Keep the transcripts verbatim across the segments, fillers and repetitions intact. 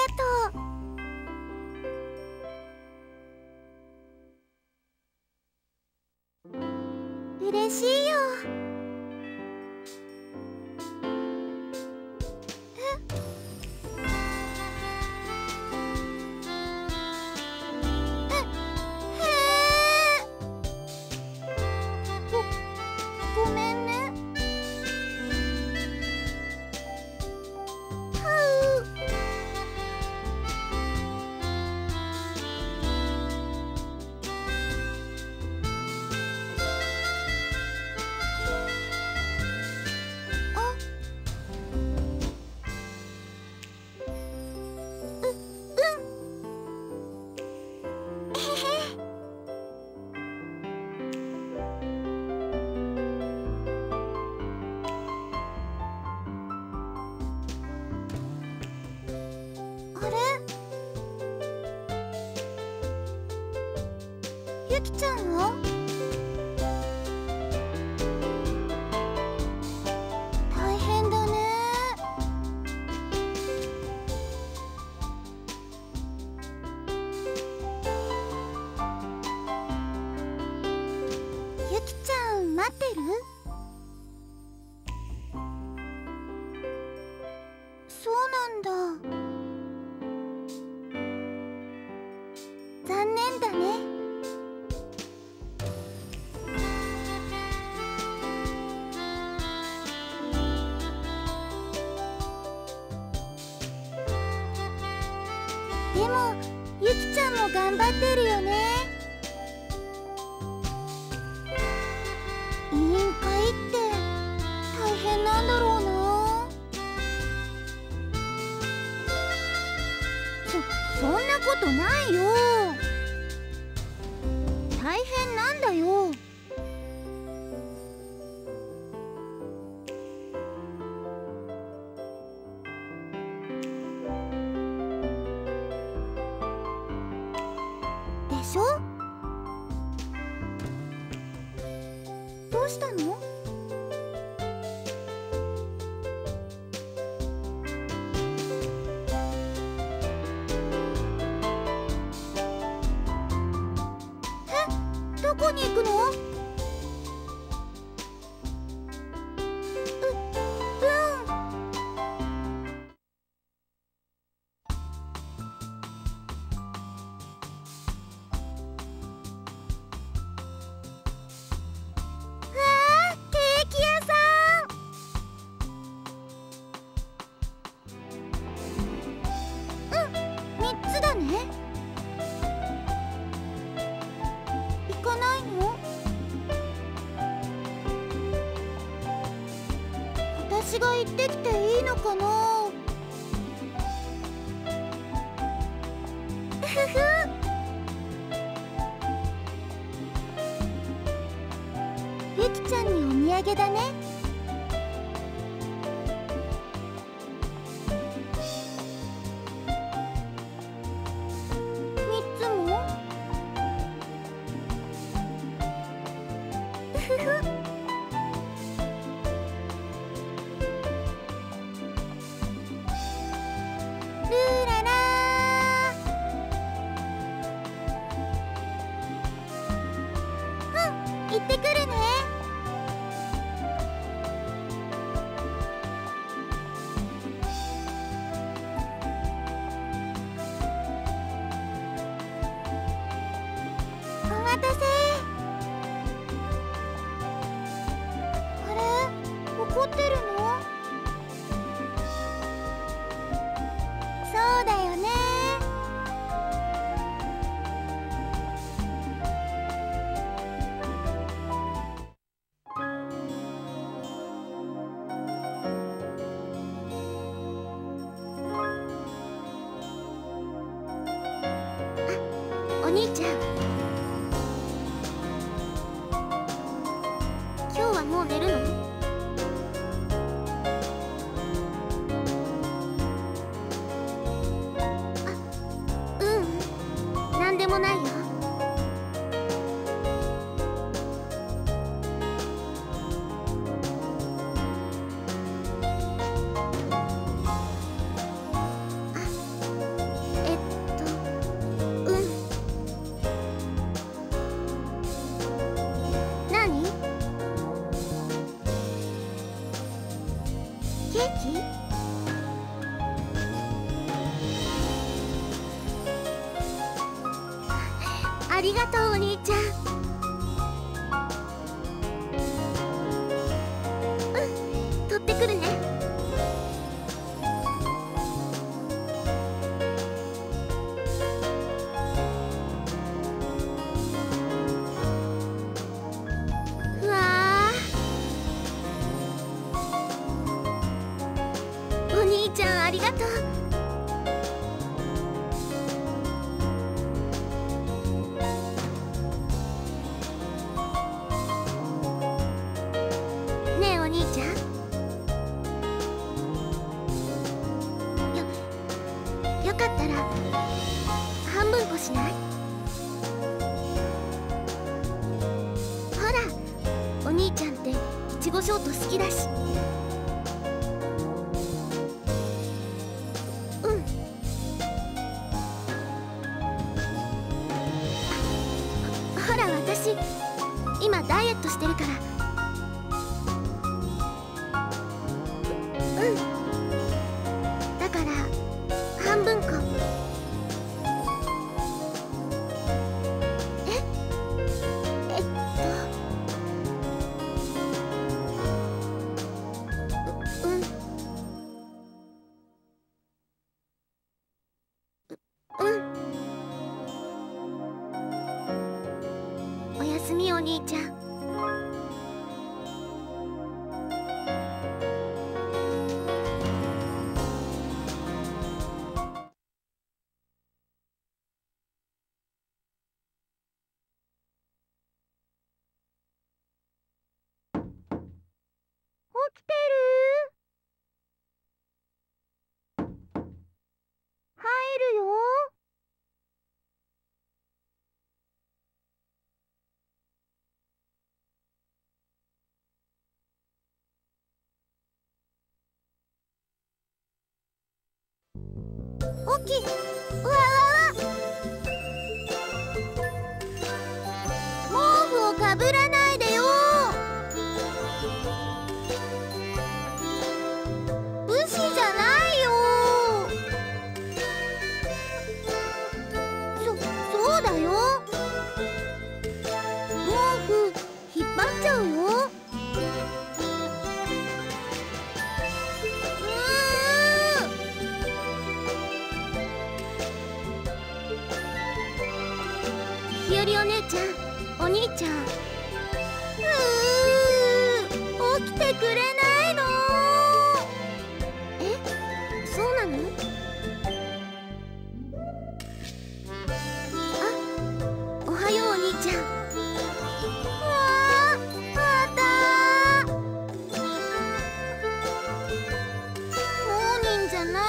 がとう。嬉しいよ。ご、ごめんね。はう。あ。う、うん。えへへ。あれ、ゆきちゃんは？大変だね。ゆきちゃん待ってる？そうなんだ。残念だね。でもゆきちゃんも頑張ってるよね。委員会って大変なんだろうな。そそんなことないよ。大変なんだよ。でしょ？どうしたの？どこに行くの？う、うん。わあ、ケーキ屋さん。うん、三つだね。私が行ってきていいのかな？うふふ。ゆきちゃんにお土産だね。みっつも？うふふ。行ってくるね。お待たせ。あれ、怒ってるの？そうだよね。お兄ちゃん、今日はもう寝るの？あ、ううん、なんでもないよ。あ、ケーキ？ありがとうお兄ちゃん。うん、取ってくるね。うわあ、お兄ちゃんありがとう。起きてる？入るよ。起き、うわうわうわ。毛布をかぶらないでよ。お兄ちゃん、うー、起きてくれないの？え、そうなの？あ、おはようお兄ちゃん。わー、またー。モーニンじゃないよ。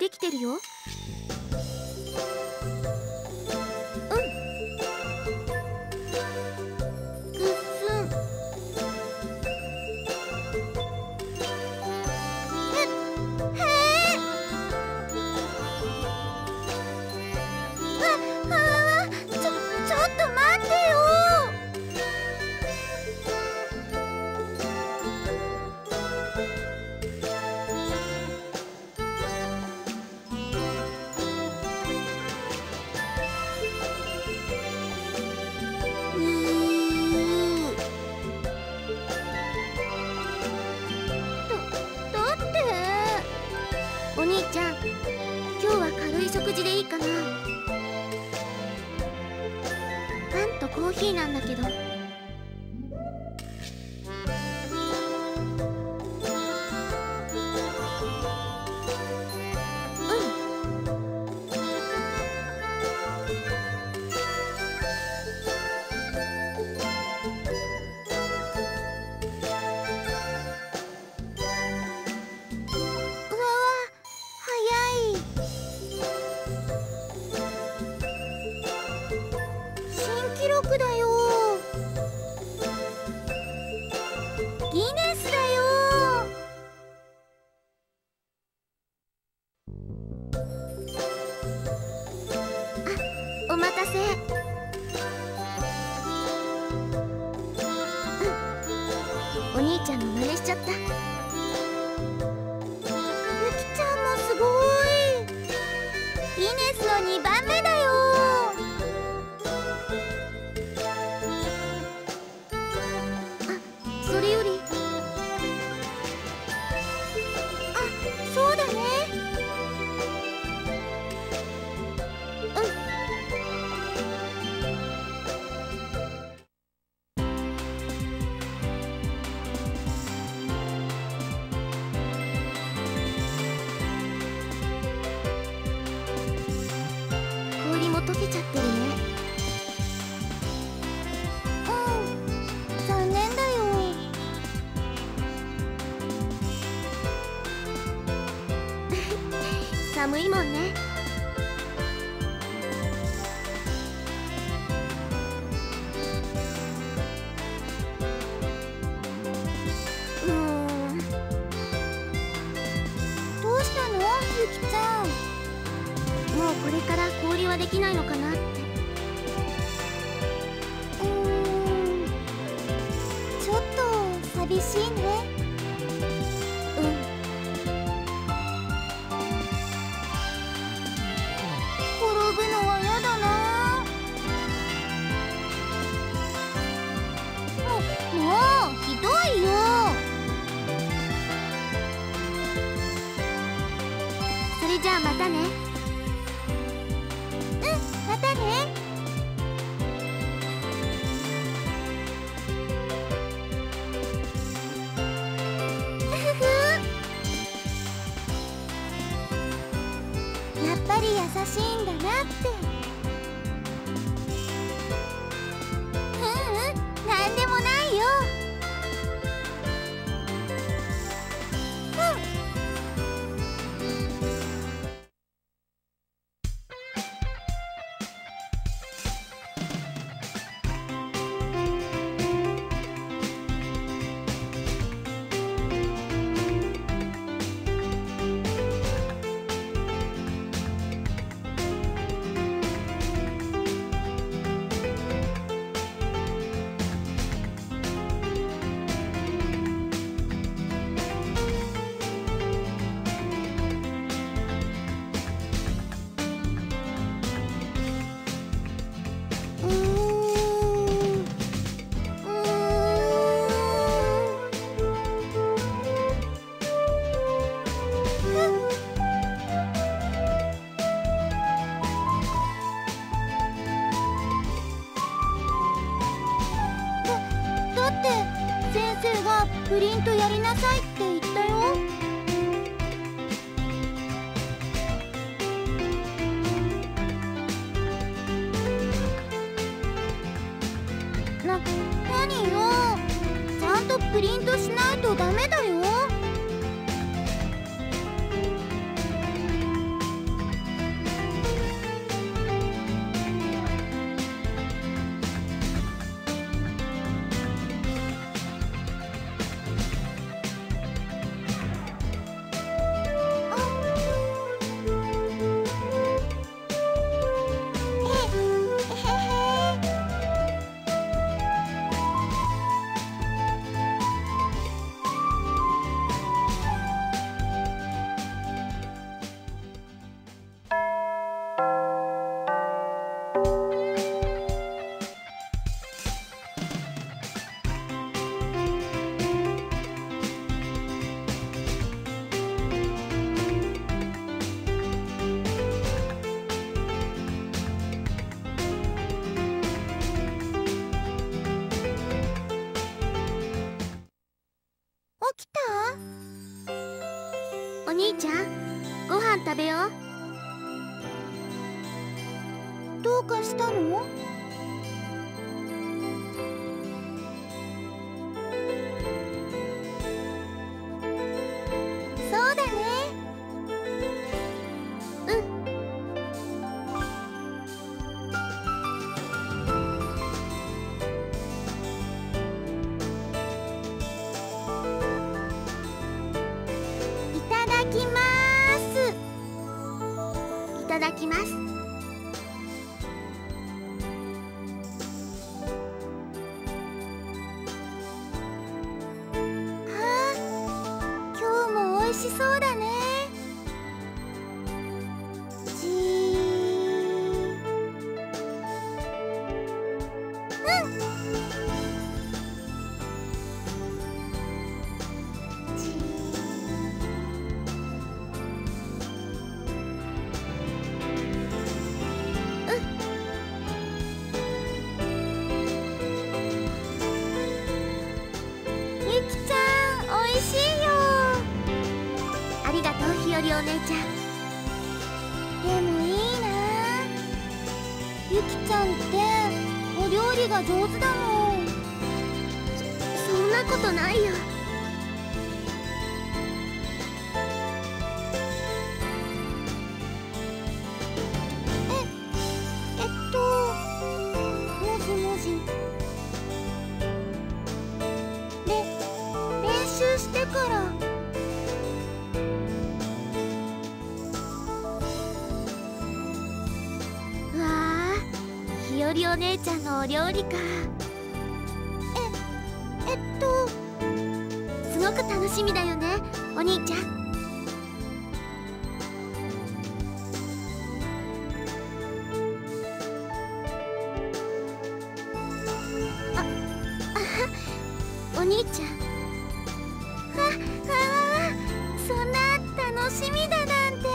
できてるよ。うん。ぐっすん。え、へえ。あ、ああ、ちょ、ちょっと待ってなんだけど、うん、うわわ、早い。新記録だよ。ちゃった。ゆきちゃんもすごい。ギネスのにばんめだよ。あ、それより、あ、そうだね。うん。溶けちゃってるね。うん、残念だよ。寒いもんね。うん、どうしたの、ゆきちゃん。もうこれから氷はできないのかなって。うーん、ちょっと寂しいね。うん、転ぶのはやだな。もう、もうひどいよ。それじゃあまたね。またね。やっぱり優しいんだなって。ううん、なんでもないよ。プリントやりなさいって言ったよ。な、何よ。ちゃんとプリントしないとダメだよ。お兄ちゃん、ご飯食べよう。どうかしたの？そうだね。うんいただきます。そうだね。じうんじうんゆきちゃん、おいしいよ。ありがとう、ひよりお姉ちゃん。でもいいなあ、ゆきちゃんってお料理が上手だもん。そ、そんなことないよ。え、えっともじもじで練習してから。ひよりお姉ちゃんのお料理か。ええっとすごく楽しみだよね、お兄ちゃん。ああはお兄ちゃん、わわわ、そんな楽しみだなんて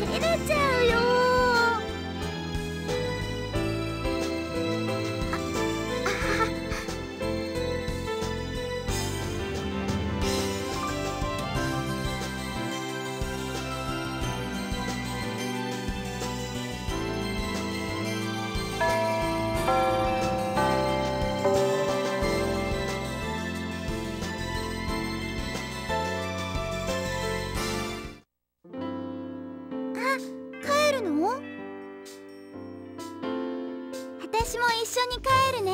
照れちゃうよ。私も一緒に帰るね。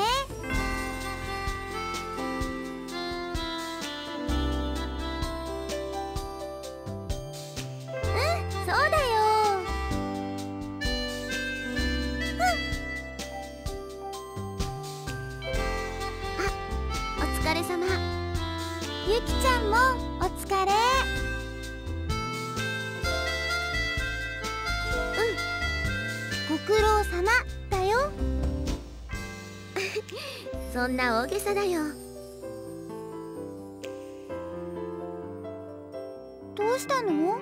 うん、そうだよ。うん。あ、お疲れ様。ゆきちゃんもお疲れ。うん、ご苦労様だよ。そんな大げさだよ。どうしたの？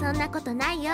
そんなことないよ。